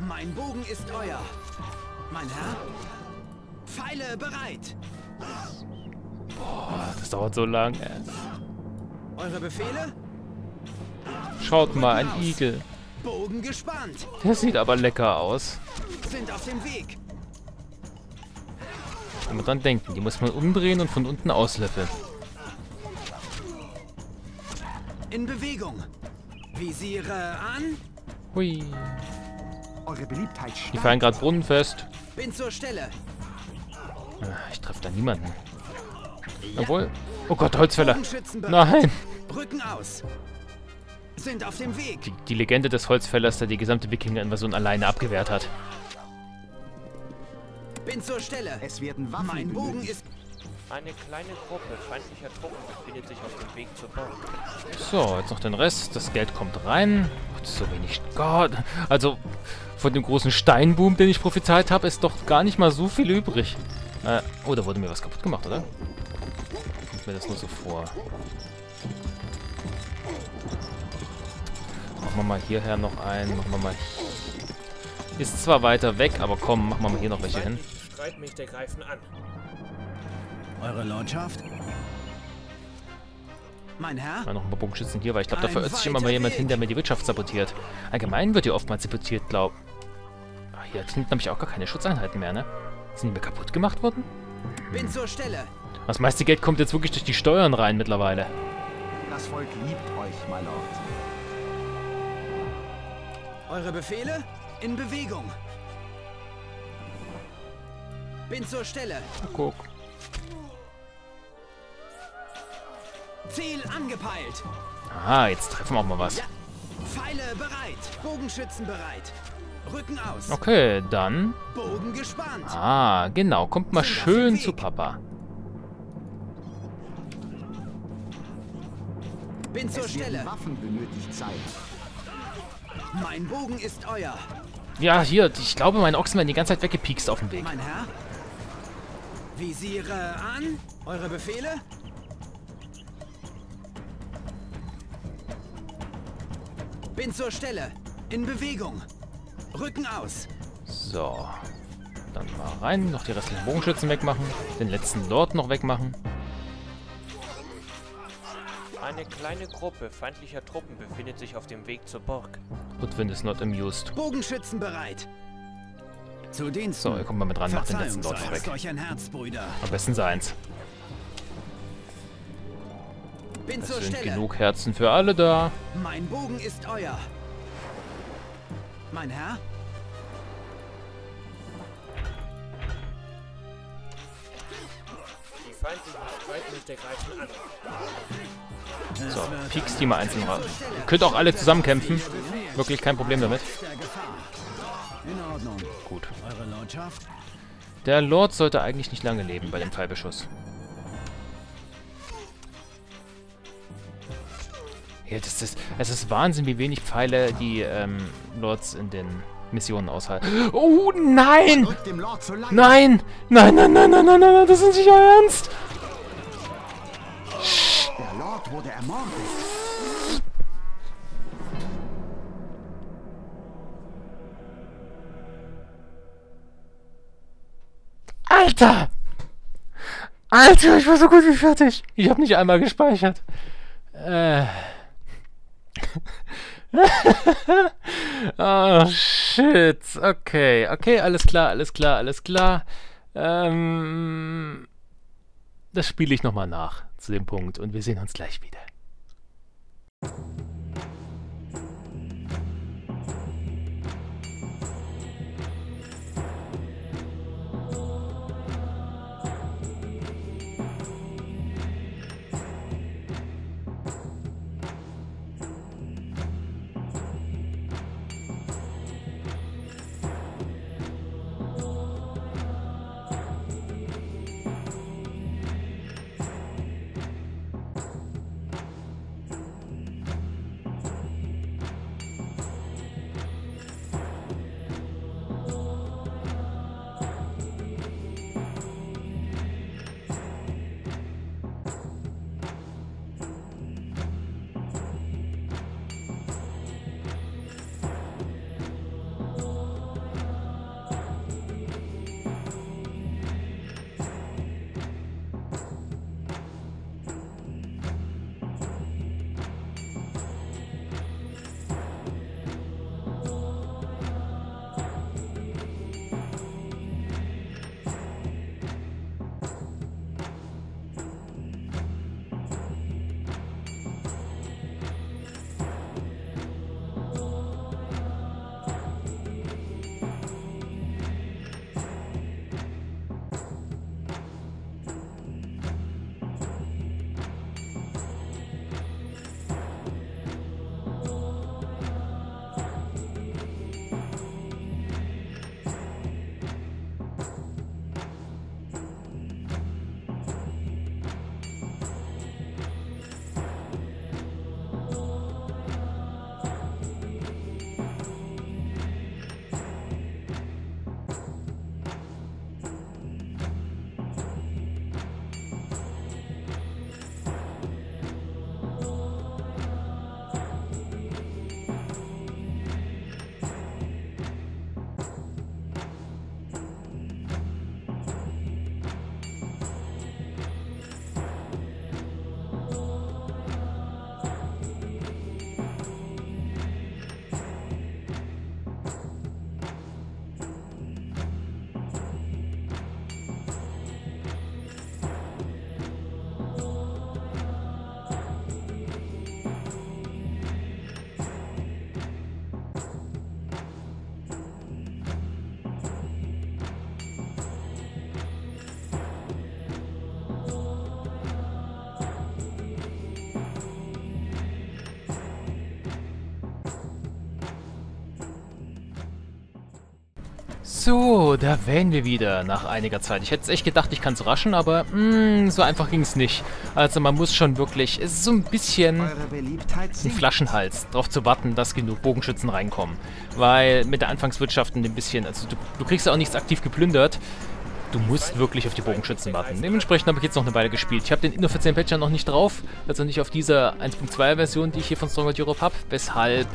Mein Bogen ist euer. Mein Herr. Pfeile bereit. Boah, das dauert so lang. Eure Befehle? Schaut mal, ein Igel. Bogen gespannt. Der sieht aber lecker aus. Sind auf dem Weg. Wenn man dran denken, die muss man umdrehen und von unten auslöffeln. In Bewegung. Visiere an. Hui. Eure Beliebtheit steigt. Die fallen gerade brunnenfest. Bin zur Stelle. Ich treffe da niemanden. Ja. Obwohl. Oh Gott, Holzfäller. Nein. Rücken aus. Sind auf dem Weg. Die, die Legende des Holzfällers, der die gesamte Wikinger-Invasion alleine abgewehrt hat. Bin zur Stelle. Es werden Waffen. Mein Bogen ist. Eine kleine Gruppe feindlicher Truppen befindet sich auf dem Weg zur Burg. So, jetzt noch den Rest. Das Geld kommt rein. Gott, so wenig. Gott. Also, von dem großen Steinboom, den ich prophezeit habe, ist doch gar nicht mal so viel übrig. Äh, oh, da wurde mir was kaputt gemacht, oder? Kommt mir das nur so vor. Machen wir mal hierher noch einen. Machen wir mal hier. Ist zwar weiter weg, aber komm, machen wir mal hier noch welche hin. Streitmächte greifen an. Eure Lordschaft? Mein Herr? Mal noch ein paar Bogenschützen hier, weil ich glaube, da verirrt sich immer mal jemand hin, der mir die Wirtschaft sabotiert. Allgemein wird hier oftmals sabotiert, glaube ich. Ah, hier hinten habe ich auch gar keine Schutzeinheiten mehr, ne? Sind die mir kaputt gemacht worden? Hm. Bin zur Stelle. Das meiste Geld kommt jetzt wirklich durch die Steuern rein mittlerweile. Das Volk liebt euch, mein Lord. Eure Befehle? In Bewegung. Bin zur Stelle. Guck. Ziel angepeilt. Ah, jetzt treffen wir auch mal was. Ja. Pfeile bereit. Bogenschützen bereit. Rücken aus. Okay, dann. Bogen gespannt. Ah, genau. Kommt mal schön zu Papa. Bin zur Stelle. Waffen benötigt Zeit. Mein Bogen ist euer. Ja, hier, ich glaube, meine Ochsen werden die ganze Zeit weggepiekst auf dem Weg. Mein Herr? Visiere an. Eure Befehle? Bin zur Stelle. In Bewegung. Rücken aus. So. Dann mal rein. Noch die restlichen Bogenschützen wegmachen. Den letzten Lord noch wegmachen. Eine kleine Gruppe feindlicher Truppen befindet sich auf dem Weg zur Burg. Goodwin is not amused. Bogenschützen bereit. Zu Dienst. So, ihr kommt mal mit ran, macht den letzten Lord weg. Euch ein Herz, Brüder. Am besten seins. Bin zur Stelle. Es sind genug Herzen für alle da. Mein Bogen ist euer. Mein Herr? Die feindlichen Streitmächte greifen an. So, pieks die mal einzeln raus. Ihr könnt auch alle zusammen kämpfen. Wirklich kein Problem damit. Gut. Der Lord sollte eigentlich nicht lange leben bei dem Pfeilbeschuss. Ja, das ist, es ist Wahnsinn, wie wenig Pfeile die ähm, Lords in den Missionen aushalten. Oh nein! Nein! Nein, nein, nein, nein, nein, nein, das ist nicht euer Ernst! Wurde ermordet. Alter! Alter, ich war so gut wie fertig. Ich habe nicht einmal gespeichert. Äh. Oh, shit. Okay, okay, alles klar, alles klar, alles klar. Ähm, das spiele ich nochmal nach zu dem Punkt und wir sehen uns gleich wieder. So, da wären wir wieder nach einiger Zeit. Ich hätte echt gedacht, ich kann es raschen, aber mh, so einfach ging es nicht. Also man muss schon wirklich, es ist so ein bisschen ein Flaschenhals, darauf zu warten, dass genug Bogenschützen reinkommen. Weil mit der Anfangswirtschaft ein bisschen, also du, du kriegst ja auch nichts aktiv geplündert. Du musst wirklich auf die Bogenschützen warten. Dementsprechend habe ich jetzt noch eine Weile gespielt. Ich habe den inoffiziellen Patcher noch nicht drauf, also nicht auf dieser eins Punkt zwei Version, die ich hier von Stronghold Europe habe, weshalb...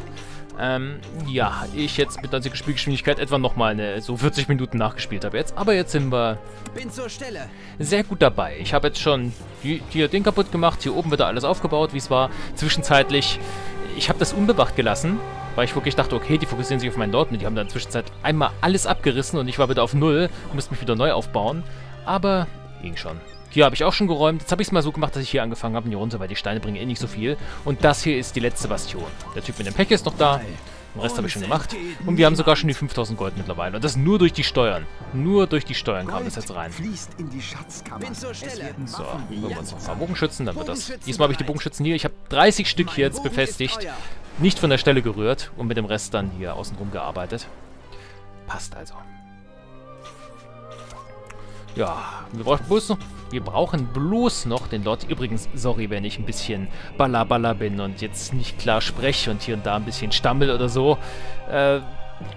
Ähm, ja, ich jetzt mit der Spielgeschwindigkeit etwa nochmal eine, so vierzig Minuten nachgespielt habe jetzt. Aber jetzt sind wir Bin zur Stelle. Sehr gut dabei. Ich habe jetzt schon die, hier den kaputt gemacht, hier oben wieder alles aufgebaut, wie es war. Zwischenzeitlich, ich habe das unbewacht gelassen, weil ich wirklich dachte, okay, die fokussieren sich auf meinen Norden. Und die haben dann zwischenzeitlich einmal alles abgerissen und ich war wieder auf Null und musste mich wieder neu aufbauen. Aber ging schon. Hier habe ich auch schon geräumt. Jetzt habe ich es mal so gemacht, dass ich hier angefangen habe, hier runter, weil die Steine bringen eh nicht so viel. Und das hier ist die letzte Bastion. Der Typ mit dem Pech ist noch da. Den Rest habe ich schon gemacht. Und wir haben sogar schon die fünftausend Gold mittlerweile. Und das nur durch die Steuern. Nur durch die Steuern kam das jetzt rein. So, holen wir uns noch ein paar Bogenschützen, dann wird das. Diesmal habe ich die Bogenschützen hier. Ich habe dreißig Stück hier jetzt befestigt. Nicht von der Stelle gerührt und mit dem Rest dann hier außenrum gearbeitet. Passt also. Ja, wir brauchen bloß noch... Wir brauchen bloß noch den Lord. Übrigens, sorry, wenn ich ein bisschen ballaballa bin und jetzt nicht klar spreche und hier und da ein bisschen stammel oder so. Äh,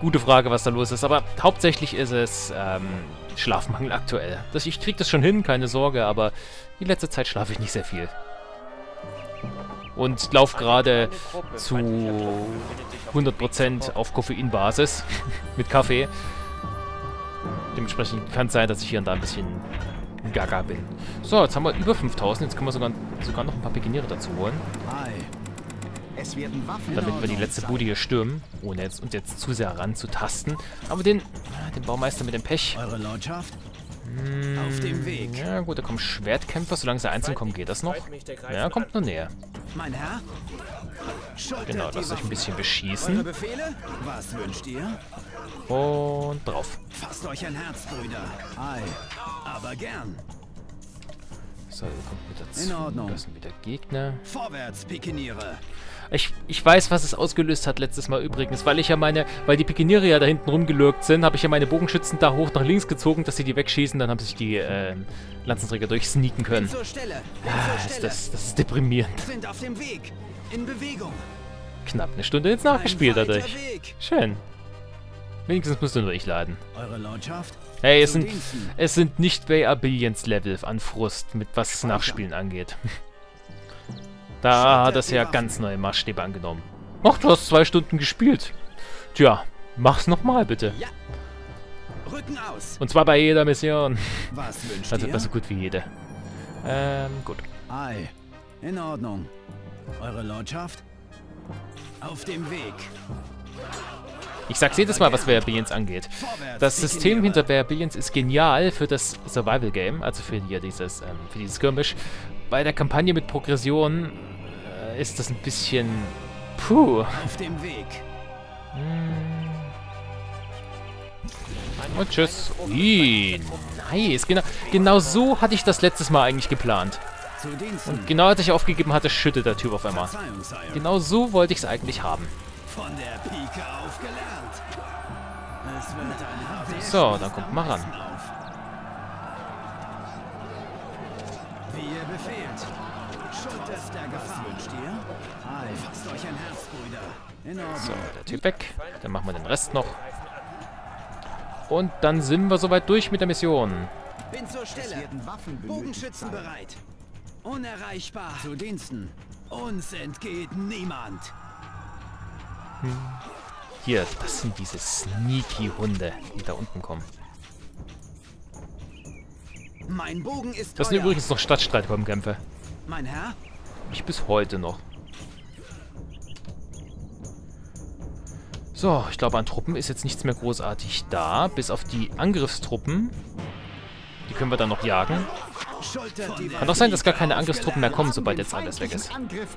gute Frage, was da los ist. Aber hauptsächlich ist es ähm, Schlafmangel aktuell. Das, ich kriege das schon hin, keine Sorge, aber die letzte Zeit schlafe ich nicht sehr viel. Und laufe gerade zu hundert Prozent auf Koffeinbasis mit Kaffee. Dementsprechend kann es sein, dass ich hier und da ein bisschen... Gaga bin. So, jetzt haben wir über fünftausend. Jetzt können wir sogar, sogar noch ein paar Pikeniere dazu holen. damit wir die letzte Bude hier stürmen, ohne jetzt, uns jetzt zu sehr ranzutasten. Aber den, den Baumeister mit dem Pech. Eure Lordschaft? Hm, auf dem Weg. Ja gut, da kommen Schwertkämpfer, solange sie einzeln kommen, geht das noch. Ja, kommt nur näher. Mein Herr? Genau, lasst euch ein bisschen beschießen. Was wünscht ihr? Und drauf. Fasst euch ein Herz, Brüder. Ei, aber gern. So, hier kommt mit dazu. In Ordnung. Das sind wieder Gegner. Vorwärts, Pikeniere. Ich, ich weiß, was es ausgelöst hat letztes Mal übrigens, weil ich ja meine, weil die Pikeniere ja da hinten rumgelurkt sind, habe ich ja meine Bogenschützen da hoch nach links gezogen, dass sie die wegschießen, dann haben sich die äh, Lanzenträger durchsneaken können. Zur Stelle. Zur ah, ist das, das ist deprimierend. Sind auf dem Weg. In Bewegung. Knapp eine Stunde jetzt nachgespielt dadurch. Weg. Schön. Wenigstens müsst ihr nur ich laden. Eure Lordschaft? Hey, es sind, es sind nicht Bay Abillions Level an Frust, mit was das Nachspielen angeht. Da hat das ja ganz neue Maßstäbe angenommen. Ach, du hast zwei Stunden gespielt. Tja, mach's nochmal bitte. Ja. Rücken aus. Und zwar bei jeder Mission. Was wünscht also ihr? So gut wie jede. Ähm, gut. Ei. In Ordnung. Eure Lordschaft? Auf dem Weg. Ich sag's jedes Mal, was Bay Abillions angeht. Das System hinter Bay Abillions ist genial für das Survival-Game, also für hier dieses, ähm, für dieses Skirmish. Bei der Kampagne mit Progression äh, ist das ein bisschen... Puh. Auf dem Weg. Mm. Und tschüss. Ui, nice. Genau, genau so hatte ich das letztes Mal eigentlich geplant. Und genau als ich aufgegeben hatte, schüttet der Typ auf einmal. Genau so wollte ich es eigentlich haben. Von der Pike auf gelernt. Es wird ein so, dann kommt mal ran. Wie ihr befehlt. Schuld ist der Gefahr. Wünscht ihr? Ei, fasst euch ein Herz, Brüder. In Ordnung. So, der Typ weg. Dann machen wir den Rest noch. Und dann sind wir soweit durch mit der Mission. Bin zur Stelle. Bogenschützen bereit. Unerreichbar. Zu Diensten. Uns entgeht niemand. Hm. Hier, das sind diese Sneaky-Hunde, die da unten kommen. Mein Bogen ist das sind teuer. Übrigens noch Stadtstreitkämpfe. Mein Herr? Ich bis heute noch. So, ich glaube an Truppen ist jetzt nichts mehr großartig da, bis auf die Angriffstruppen. Die können wir dann noch jagen. Kann doch sein, dass gar keine Angriffstruppen mehr kommen, sobald jetzt alles weg ist.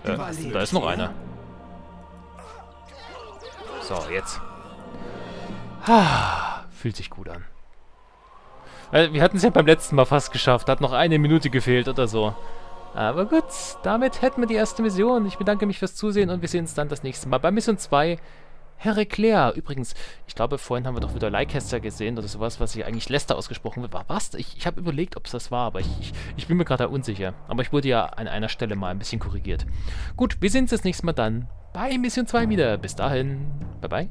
Äh, da ist noch einer. So, jetzt. Ah, fühlt sich gut an. Wir hatten es ja beim letzten Mal fast geschafft. Hat noch eine Minute gefehlt oder so. Aber gut, damit hätten wir die erste Mission. Ich bedanke mich fürs Zusehen und wir sehen uns dann das nächste Mal bei Mission zwei. Heraclea. Übrigens, ich glaube, vorhin haben wir doch wieder Lancaster gesehen oder sowas, was hier eigentlich Leicester ausgesprochen wird. War was? Ich, ich habe überlegt, ob es das war, aber ich, ich, ich bin mir gerade unsicher. Aber ich wurde ja an einer Stelle mal ein bisschen korrigiert. Gut, wir sehen uns das nächste Mal dann bei Mission zwei wieder. Bis dahin. Bye, bye.